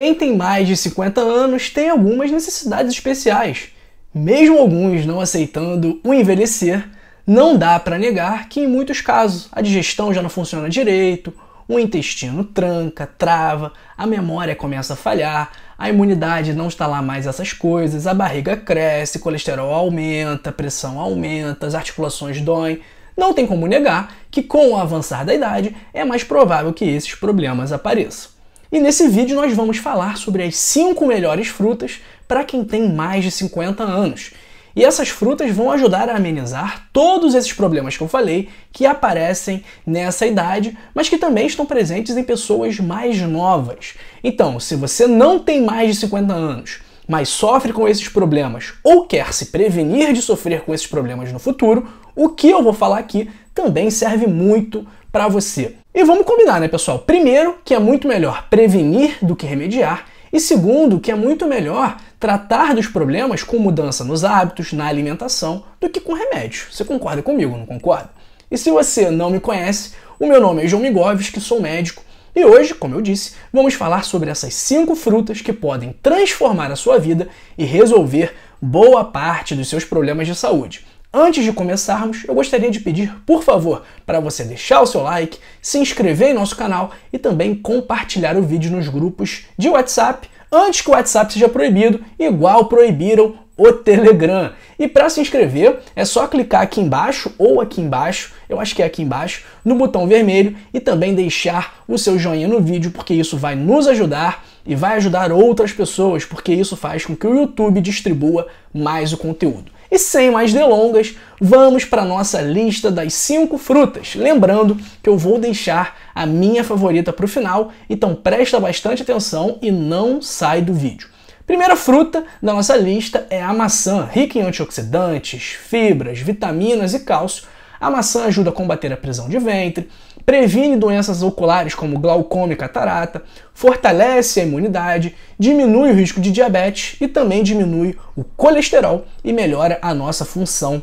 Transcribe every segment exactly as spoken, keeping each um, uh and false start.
Quem tem mais de cinquenta anos tem algumas necessidades especiais. Mesmo alguns não aceitando o envelhecer, não dá para negar que em muitos casos a digestão já não funciona direito, o intestino tranca, trava, a memória começa a falhar, a imunidade não está lá mais essas coisas, a barriga cresce, colesterol aumenta, a pressão aumenta, as articulações doem. Não tem como negar que com o avançar da idade é mais provável que esses problemas apareçam. E nesse vídeo nós vamos falar sobre as cinco melhores frutas para quem tem mais de cinquenta anos. E essas frutas vão ajudar a amenizar todos esses problemas que eu falei que aparecem nessa idade, mas que também estão presentes em pessoas mais novas. Então, se você não tem mais de cinquenta anos, mas sofre com esses problemas ou quer se prevenir de sofrer com esses problemas no futuro, o que eu vou falar aqui também serve muito para você. E vamos combinar, né, pessoal? Primeiro, que é muito melhor prevenir do que remediar. E segundo, que é muito melhor tratar dos problemas com mudança nos hábitos, na alimentação, do que com remédios. Você concorda comigo, não concorda? E se você não me conhece, o meu nome é João Migowski, sou médico. E hoje, como eu disse, vamos falar sobre essas cinco frutas que podem transformar a sua vida e resolver boa parte dos seus problemas de saúde. Antes de começarmos, eu gostaria de pedir, por favor, para você deixar o seu like, se inscrever em nosso canal e também compartilhar o vídeo nos grupos de WhatsApp, antes que o WhatsApp seja proibido, igual proibiram o Telegram. E para se inscrever, é só clicar aqui embaixo, ou aqui embaixo, eu acho que é aqui embaixo, no botão vermelho e também deixar o seu joinha no vídeo, porque isso vai nos ajudar e vai ajudar outras pessoas, porque isso faz com que o YouTube distribua mais o conteúdo. E sem mais delongas, vamos para a nossa lista das cinco frutas. Lembrando que eu vou deixar a minha favorita para o final, então presta bastante atenção e não sai do vídeo. Primeira fruta da nossa lista é a maçã, rica em antioxidantes, fibras, vitaminas e cálcio. A maçã ajuda a combater a prisão de ventre, previne doenças oculares como glaucoma e catarata, fortalece a imunidade, diminui o risco de diabetes e também diminui o colesterol e melhora a nossa função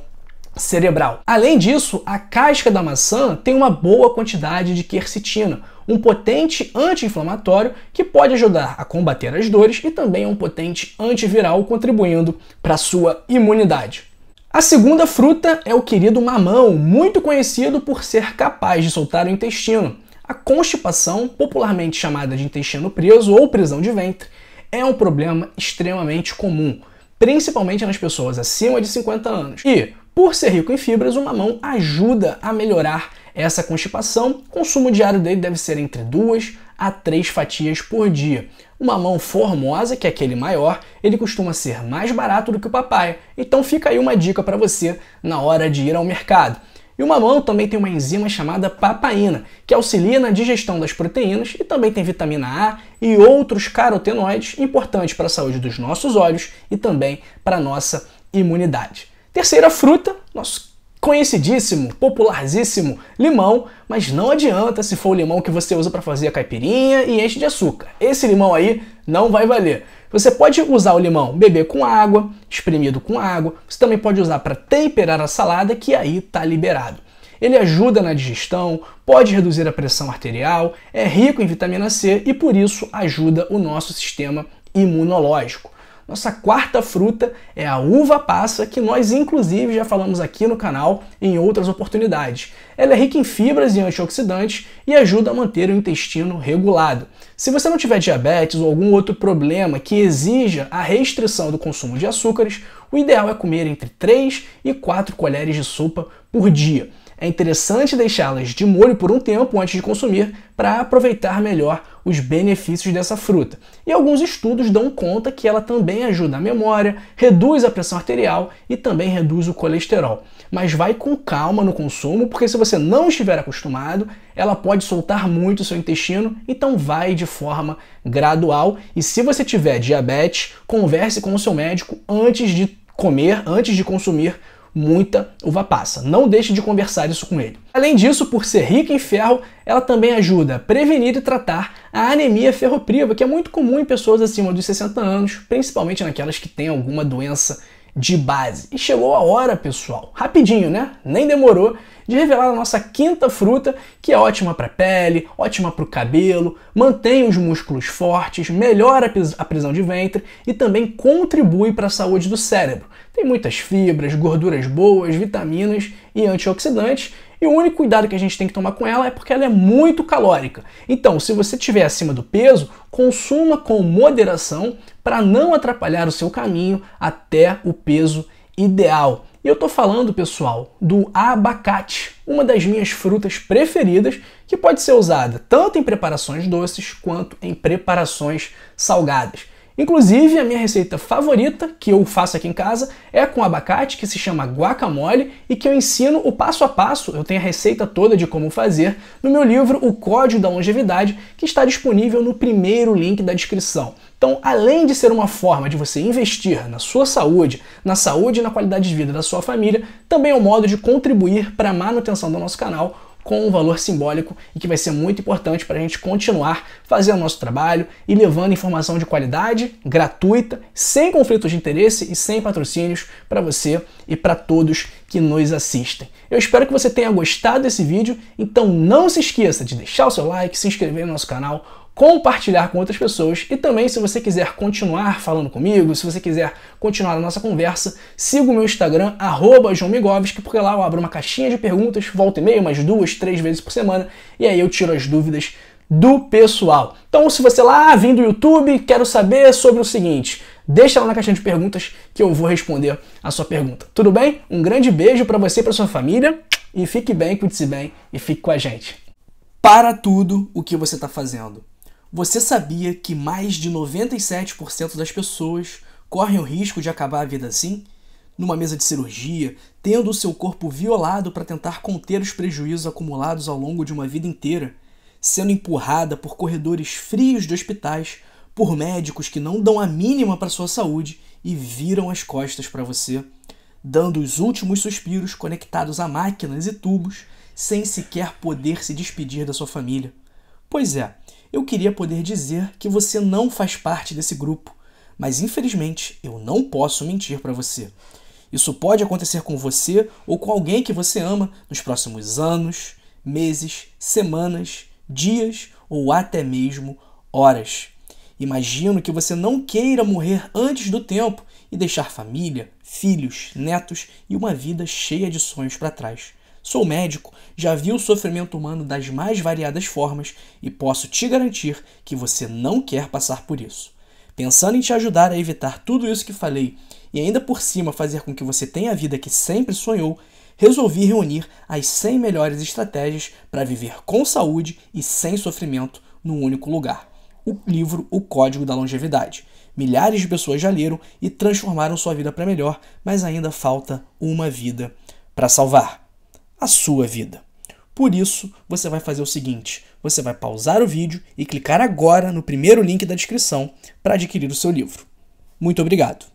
cerebral. Além disso, a casca da maçã tem uma boa quantidade de quercetina, um potente anti-inflamatório que pode ajudar a combater as dores e também é um potente antiviral, contribuindo para a sua imunidade. A segunda fruta é o querido mamão, muito conhecido por ser capaz de soltar o intestino. A constipação, popularmente chamada de intestino preso ou prisão de ventre, é um problema extremamente comum, principalmente nas pessoas acima de cinquenta anos. E, por ser rico em fibras, o mamão ajuda a melhorar essa constipação. O consumo diário dele deve ser entre duas a três fatias por dia. O mamão formosa, que é aquele maior, ele costuma ser mais barato do que o papaya. Então fica aí uma dica para você na hora de ir ao mercado. E o mamão também tem uma enzima chamada papaina, que auxilia na digestão das proteínas e também tem vitamina A e outros carotenoides importantes para a saúde dos nossos olhos e também para a nossa imunidade. Terceira fruta, nosso conhecidíssimo, popularíssimo limão, mas não adianta se for o limão que você usa para fazer a caipirinha e enche de açúcar. Esse limão aí não vai valer. Você pode usar o limão beber com água, espremido com água, você também pode usar para temperar a salada, que aí tá liberado. Ele ajuda na digestão, pode reduzir a pressão arterial, é rico em vitamina C e por isso ajuda o nosso sistema imunológico. Nossa quarta fruta é a uva passa, que nós inclusive já falamos aqui no canal em outras oportunidades. Ela é rica em fibras e antioxidantes e ajuda a manter o intestino regulado. Se você não tiver diabetes ou algum outro problema que exija a restrição do consumo de açúcares, o ideal é comer entre três e quatro colheres de sopa por dia. É interessante deixá-las de molho por um tempo antes de consumir para aproveitar melhor os benefícios dessa fruta. E alguns estudos dão conta que ela também ajuda a memória, reduz a pressão arterial e também reduz o colesterol. Mas vai com calma no consumo, porque se você não estiver acostumado, ela pode soltar muito o seu intestino, então vai de forma gradual. E se você tiver diabetes, converse com o seu médico antes de comer, antes de consumir muita uva passa. Não deixe de conversar isso com ele. Além disso, por ser rica em ferro, ela também ajuda a prevenir e tratar a anemia ferropriva, que é muito comum em pessoas acima dos sessenta anos, principalmente naquelas que têm alguma doença de base. E chegou a hora, pessoal, rapidinho, né? Nem demorou, de revelar a nossa quinta fruta, que é ótima para a pele, ótima para o cabelo, mantém os músculos fortes, melhora a prisão de ventre e também contribui para a saúde do cérebro. Tem muitas fibras, gorduras boas, vitaminas e antioxidantes, e o único cuidado que a gente tem que tomar com ela é porque ela é muito calórica. Então, se você estiver acima do peso, consuma com moderação para não atrapalhar o seu caminho até o peso ideal. E eu tô falando, pessoal, do abacate, uma das minhas frutas preferidas, que pode ser usada tanto em preparações doces quanto em preparações salgadas. Inclusive, a minha receita favorita, que eu faço aqui em casa, é com abacate, que se chama guacamole, e que eu ensino o passo a passo, eu tenho a receita toda de como fazer, no meu livro O Código da Longevidade, que está disponível no primeiro link da descrição. Então, além de ser uma forma de você investir na sua saúde, na saúde e na qualidade de vida da sua família, também é um modo de contribuir para a manutenção do nosso canal, com um valor simbólico e que vai ser muito importante para a gente continuar fazendo o nosso trabalho e levando informação de qualidade, gratuita, sem conflitos de interesse e sem patrocínios para você e para todos que nos assistem. Eu espero que você tenha gostado desse vídeo, então não se esqueça de deixar o seu like, se inscrever no nosso canal, compartilhar com outras pessoas e também, se você quiser continuar falando comigo, se você quiser continuar a nossa conversa, siga o meu Instagram, arroba João Migowski, porque lá eu abro uma caixinha de perguntas, volta e meia, umas duas, três vezes por semana, e aí eu tiro as dúvidas do pessoal. Então, se você lá, vem do YouTube, quero saber sobre o seguinte, deixa lá na caixinha de perguntas que eu vou responder a sua pergunta. Tudo bem? Um grande beijo para você e para sua família, e fique bem, cuide-se bem e fique com a gente. Para tudo o que você está fazendo. Você sabia que mais de noventa e sete por cento das pessoas correm o risco de acabar a vida assim? Numa mesa de cirurgia, tendo o seu corpo violado para tentar conter os prejuízos acumulados ao longo de uma vida inteira, sendo empurrada por corredores frios de hospitais, por médicos que não dão a mínima para sua saúde e viram as costas para você, dando os últimos suspiros conectados a máquinas e tubos, sem sequer poder se despedir da sua família. Pois é, eu queria poder dizer que você não faz parte desse grupo, mas infelizmente eu não posso mentir para você. Isso pode acontecer com você ou com alguém que você ama nos próximos anos, meses, semanas, dias ou até mesmo horas. Imagino que você não queira morrer antes do tempo e deixar família, filhos, netos e uma vida cheia de sonhos para trás. Sou médico, já vi o sofrimento humano das mais variadas formas e posso te garantir que você não quer passar por isso. Pensando em te ajudar a evitar tudo isso que falei e ainda por cima fazer com que você tenha a vida que sempre sonhou, resolvi reunir as cem melhores estratégias para viver com saúde e sem sofrimento num único lugar. O livro O Código da Longevidade. Milhares de pessoas já leram e transformaram sua vida para melhor, mas ainda falta uma vida para salvar. A sua vida. Por isso, você vai fazer o seguinte, você vai pausar o vídeo e clicar agora no primeiro link da descrição para adquirir o seu livro. Muito obrigado!